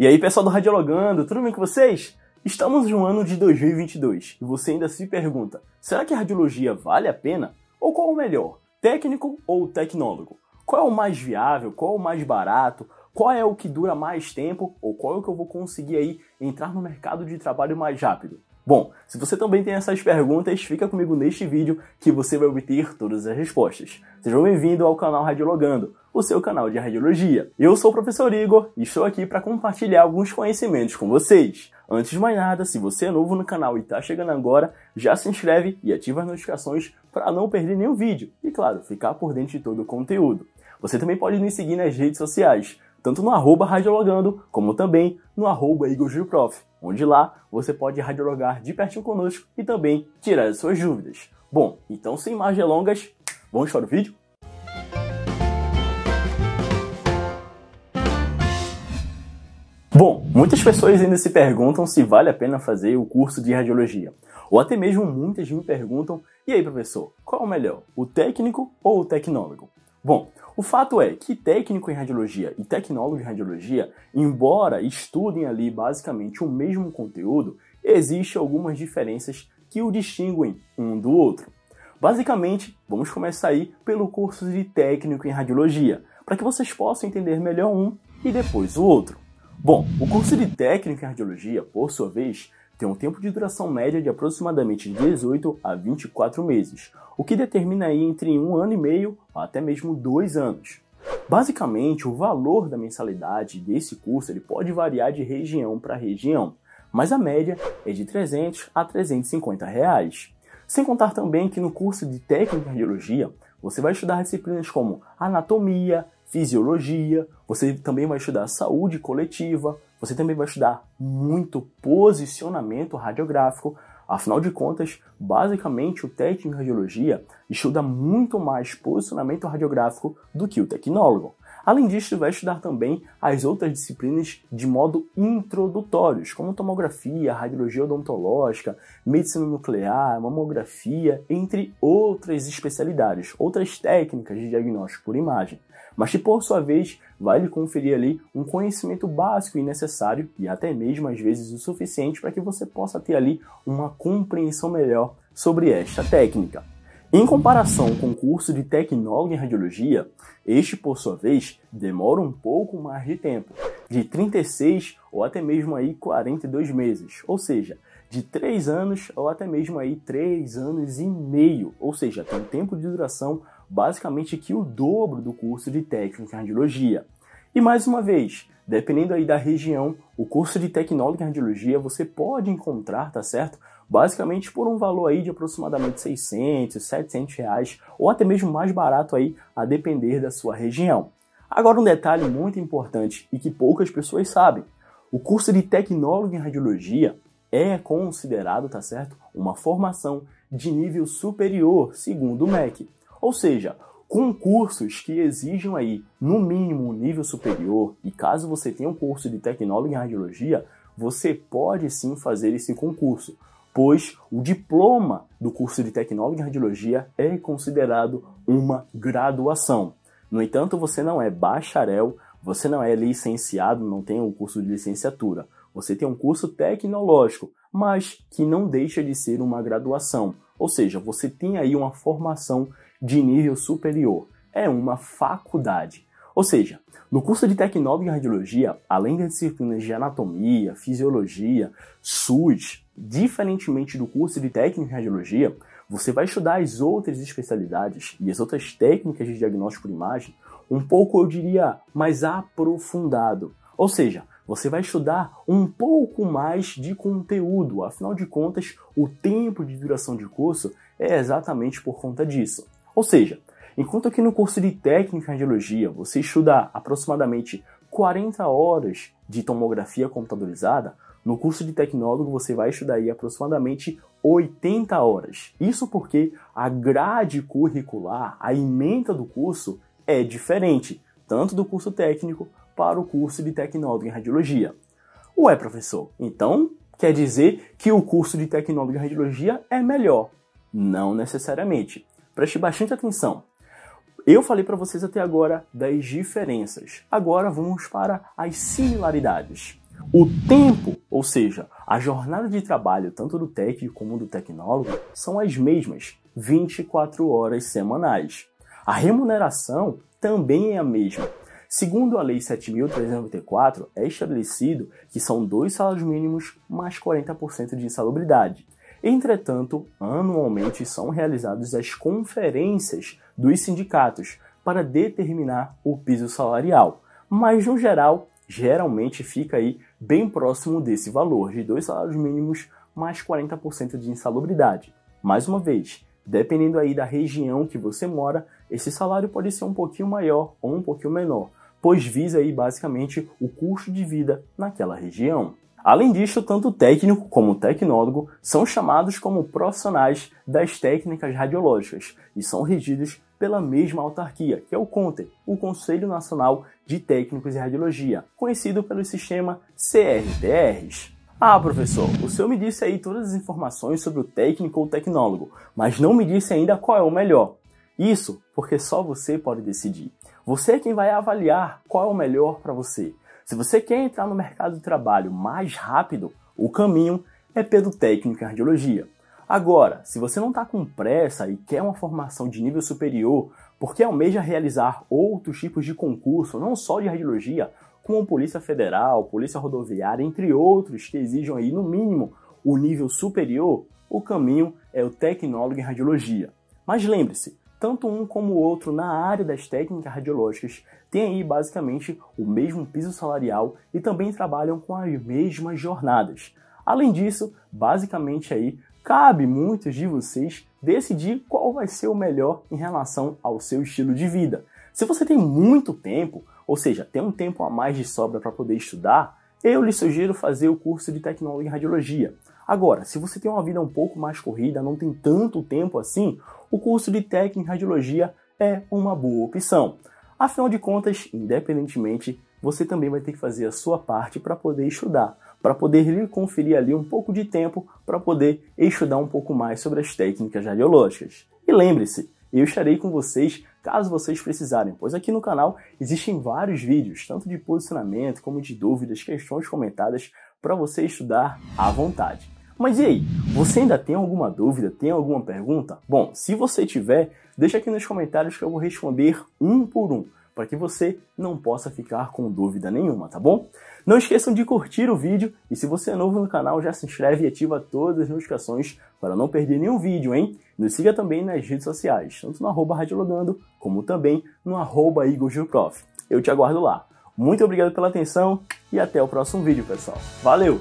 E aí, pessoal do Radiologando, tudo bem com vocês? Estamos no ano de 2022 e você ainda se pergunta, será que a radiologia vale a pena? Ou qual é o melhor, técnico ou tecnólogo? Qual é o mais viável, qual é o mais barato, qual é o que dura mais tempo ou qual é o que eu vou conseguir aí entrar no mercado de trabalho mais rápido? Bom, se você também tem essas perguntas, fica comigo neste vídeo que você vai obter todas as respostas. Seja bem-vindo ao canal Radiologando, o seu canal de radiologia. Eu sou o professor Igor e estou aqui para compartilhar alguns conhecimentos com vocês. Antes de mais nada, se você é novo no canal e está chegando agora, já se inscreve e ativa as notificações para não perder nenhum vídeo e, claro, ficar por dentro de todo o conteúdo. Você também pode nos seguir nas redes sociais, tanto no @Radiologando, como também no @IgorJulioProf, onde lá você pode radiologar de pertinho conosco e também tirar as suas dúvidas. Bom, então sem mais delongas, vamos para o vídeo? Bom, muitas pessoas ainda se perguntam se vale a pena fazer o curso de radiologia. Ou até mesmo muitas me perguntam, e aí professor, qual é o melhor, o técnico ou o tecnólogo? Bom, o fato é que técnico em radiologia e tecnólogo em radiologia, embora estudem ali basicamente o mesmo conteúdo, existem algumas diferenças que o distinguem um do outro. Basicamente, vamos começar aí pelo curso de técnico em radiologia, para que vocês possam entender melhor um e depois o outro. Bom, o curso de técnico em radiologia, por sua vez, tem um tempo de duração média de aproximadamente 18 a 24 meses, o que determina aí entre 1 ano e meio a até mesmo 2 anos. Basicamente, o valor da mensalidade desse curso ele pode variar de região para região, mas a média é de 300 a 350 reais. Sem contar também que no curso de técnico em radiologia, você vai estudar disciplinas como anatomia, fisiologia, você também vai estudar saúde coletiva, você também vai estudar muito posicionamento radiográfico. Afinal de contas, basicamente o técnico em radiologia estuda muito mais posicionamento radiográfico do que o tecnólogo. Além disso, vai estudar também as outras disciplinas de modo introdutórios, como tomografia, radiologia odontológica, medicina nuclear, mamografia, entre outras especialidades, outras técnicas de diagnóstico por imagem, mas que por sua vez vai lhe conferir ali um conhecimento básico e necessário e até mesmo às vezes o suficiente para que você possa ter ali uma compreensão melhor sobre esta técnica. Em comparação com o curso de tecnólogo em radiologia, este, por sua vez, demora um pouco mais de tempo, de 36 ou até mesmo aí 42 meses, ou seja, de 3 anos ou até mesmo aí 3 anos e meio, ou seja, tem um tempo de duração basicamente que o dobro do curso de técnico em radiologia. E mais uma vez, dependendo aí da região, o curso de tecnólogo em radiologia você pode encontrar, tá certo? Basicamente por um valor aí de aproximadamente 600, 700 reais, ou até mesmo mais barato aí, a depender da sua região. Agora um detalhe muito importante e que poucas pessoas sabem, o curso de tecnólogo em radiologia é considerado, tá certo, uma formação de nível superior, segundo o MEC. Ou seja, com cursos que exijam aí, no mínimo, um nível superior, e caso você tenha um curso de tecnólogo em radiologia, você pode sim fazer esse concurso, pois o diploma do curso de tecnólogo em radiologia é considerado uma graduação. No entanto, você não é bacharel, você não é licenciado, não tem um curso de licenciatura. Você tem um curso tecnológico, mas que não deixa de ser uma graduação. Ou seja, você tem aí uma formação de nível superior. É uma faculdade. Ou seja, no curso de tecnólogo em radiologia, além das disciplinas de anatomia, fisiologia, SUS, diferentemente do curso de técnico em radiologia, você vai estudar as outras especialidades e as outras técnicas de diagnóstico por imagem um pouco, eu diria, mais aprofundado. Ou seja, você vai estudar um pouco mais de conteúdo. Afinal de contas, o tempo de duração de curso é exatamente por conta disso. Ou seja, enquanto que no curso de técnico em radiologia você estuda aproximadamente 40 horas de tomografia computadorizada, no curso de tecnólogo você vai estudar aí aproximadamente 80 horas. Isso porque a grade curricular, a ementa do curso é diferente, tanto do curso técnico para o curso de tecnólogo em radiologia. Ué, professor, então quer dizer que o curso de tecnólogo em radiologia é melhor? Não necessariamente. Preste bastante atenção. Eu falei para vocês até agora das diferenças. Agora vamos para as similaridades. O tempo, ou seja, a jornada de trabalho tanto do técnico como do tecnólogo são as mesmas, 24 horas semanais. A remuneração também é a mesma. Segundo a Lei 7394, é estabelecido que são 2 salários mínimos mais 40% de insalubridade. Entretanto, anualmente são realizadas as conferências dos sindicatos para determinar o piso salarial, mas no geral, geralmente fica aí bem próximo desse valor de 2 salários mínimos mais 40% de insalubridade. Mais uma vez, dependendo aí da região que você mora, esse salário pode ser um pouquinho maior ou um pouquinho menor, pois visa aí basicamente o custo de vida naquela região. Além disso, tanto o técnico como o tecnólogo são chamados como profissionais das técnicas radiológicas e são regidos pela mesma autarquia, que é o CONTER, o Conselho Nacional de Técnicos em Radiologia, conhecido pelo sistema CRTRs. Ah, professor, o senhor me disse aí todas as informações sobre o técnico ou tecnólogo, mas não me disse ainda qual é o melhor. Isso porque só você pode decidir. Você é quem vai avaliar qual é o melhor para você. Se você quer entrar no mercado de trabalho mais rápido, o caminho é pelo técnico em radiologia. Agora, se você não está com pressa e quer uma formação de nível superior, porque almeja realizar outros tipos de concurso, não só de radiologia, como Polícia Federal, Polícia Rodoviária, entre outros que exijam aí no mínimo o nível superior, o caminho é o tecnólogo em radiologia. Mas lembre-se, tanto um como o outro na área das técnicas radiológicas têm aí basicamente o mesmo piso salarial e também trabalham com as mesmas jornadas. Além disso, basicamente aí cabe muitos de vocês decidir qual vai ser o melhor em relação ao seu estilo de vida. Se você tem muito tempo, ou seja, tem um tempo a mais de sobra para poder estudar, eu lhe sugiro fazer o curso de tecnólogo em radiologia. Agora, se você tem uma vida um pouco mais corrida, não tem tanto tempo assim, o curso de técnico em radiologia é uma boa opção. Afinal de contas, independentemente, você também vai ter que fazer a sua parte para poder estudar, para poder lhe conferir ali um pouco de tempo para poder estudar um pouco mais sobre as técnicas radiológicas. E lembre-se, eu estarei com vocês caso vocês precisarem, pois aqui no canal existem vários vídeos, tanto de posicionamento como de dúvidas, questões comentadas, para você estudar à vontade. Mas e aí, você ainda tem alguma dúvida, tem alguma pergunta? Bom, se você tiver, deixa aqui nos comentários que eu vou responder um por um, para que você não possa ficar com dúvida nenhuma, tá bom? Não esqueçam de curtir o vídeo e se você é novo no canal, já se inscreve e ativa todas as notificações para não perder nenhum vídeo, hein? Nos siga também nas redes sociais, tanto no @Radiologando, como também no @IgorJulioProf. Eu te aguardo lá. Muito obrigado pela atenção e até o próximo vídeo, pessoal. Valeu!